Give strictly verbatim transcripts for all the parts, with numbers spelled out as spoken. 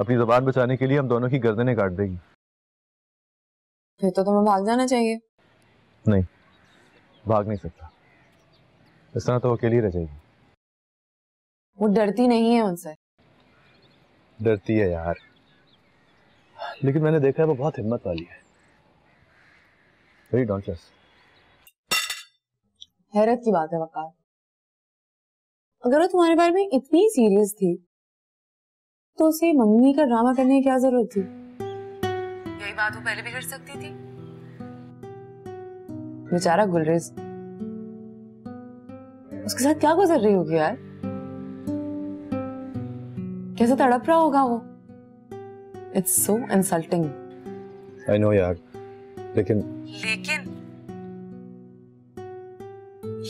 अपनी जुबान बचाने के लिए हम दोनों की गर्दनें काट देगी। फिर तो तुम्हें भाग जाना चाहिए। नहीं, भाग नहीं सकता, इस तरह तो वो अकेली रह जाएगी। वो डरती नहीं है उनसे? डरती है यार, लेकिन मैंने देखा है वो बहुत हिम्मत वाली है। वेरी डॉन्चस। हैरत की बात है वकार, अगर वो तुम्हारे बारे में इतनी सीरियस थी तो उसे मंगनी का ड्रामा करने की क्या जरूरत थी? यही बात वो पहले भी कर सकती थी। बेचारा गुलरेज, उसके साथ क्या गुजर रही होगी यार, कैसे तड़प रहा होगा वो। It's so insulting. I know यार, लेकिन लेकिन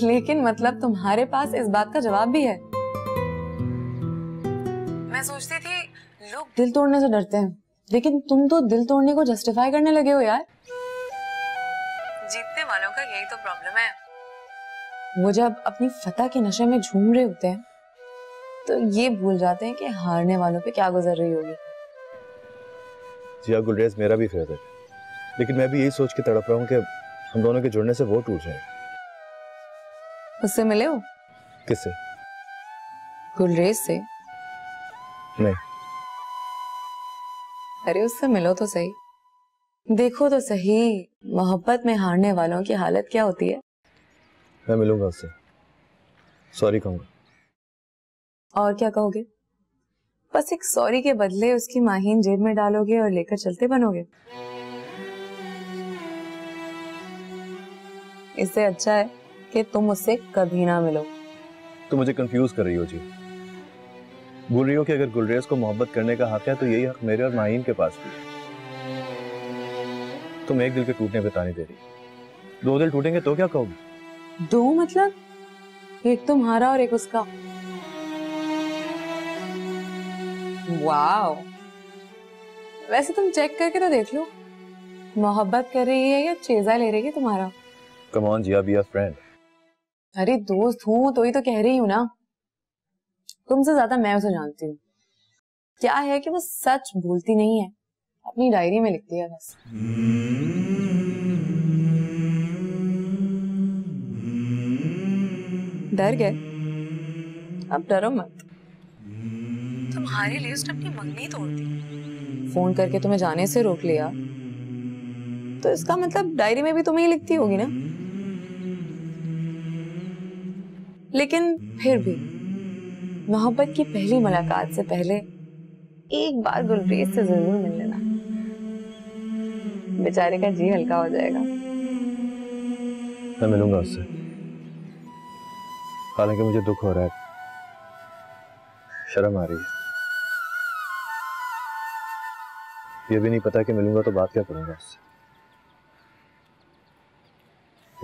लेकिन मतलब तुम्हारे पास इस बात का जवाब भी है। मैं सोचती थी लोग दिल तोड़ने से डरते हैं, लेकिन तुम तो दिल तोड़ने को जस्टिफाई करने लगे हो यार। जीतने वालों का यही तो प्रॉब्लम है। वो जब अपनी फतह के नशे में झूम रहे होते हैं तो ये भूल जाते हैं कि हारने वालों पे क्या गुजर रही होगी। जी हाँ गुलरेज, मेरा भी फेवरेट है, लेकिन मैं भी यही सोच के तड़प रहा हूँ कि हम दोनों के जुड़ने से वो टूट जाए। उससे मिले हो? किससे? गुलरेज से? नहीं। अरे उससे मिलो तो सही, देखो तो सही मोहब्बत में हारने वालों की हालत क्या होती है। मैं मिलूंगा उससे, सॉरी कहूंगा। और क्या कहोगे? बस एक सॉरी के बदले उसकी माहीन जेब में डालोगे और लेकर चलते बनोगे। इससे अच्छा है कि तुम उससे कभी ना मिलो। तुम मुझे कंफ्यूज कर रही हो जी, बोल रही हो कि अगर गुलरेज को मोहब्बत करने का हक है तो यही हक मेरे और माहीन के पास भी है। तुम एक दिल के टूटने पे ताने दे रही, दो दिल टूटेंगे तो क्या कहोगे? दो मतलब एक तुम्हारा और एक उसका। वाओ, वैसे तुम चेक करके तो देख लो मोहब्बत कर रही है या चेजा ले रही है तुम्हारा। Come on Jiya, be a friend. अरे दोस्त हूँ तो ही तो कह रही हूँ ना, तुमसे ज्यादा मैं उसे जानती हूँ। क्या है कि वो सच बोलती नहीं है, अपनी डायरी में लिखती है बस। डर गए? अब डरो मत, तुम्हारे लिए उसने अपनी मंगनी तोड़ दी। फोन करके तुम्हें जाने से रोक लिया तो इसका मतलब डायरी में भी तुम्हें ही लिखती होगी ना। लेकिन फिर भी मोहब्बत की पहली मुलाकात से पहले एक बार गुलरेज से जरूर मिल लेना, बेचारे का जी हल्का हो जाएगा। मैं मिलूंगा उससे, हालांकि मुझे दुख हो रहा है, शर्म आ रही है। ये भी नहीं पता कि मिलूंगा तो बात क्या करूंगा उससे,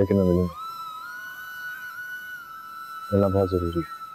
लेकिन मैं मिलूंगा, मिलना बहुत जरूरी है।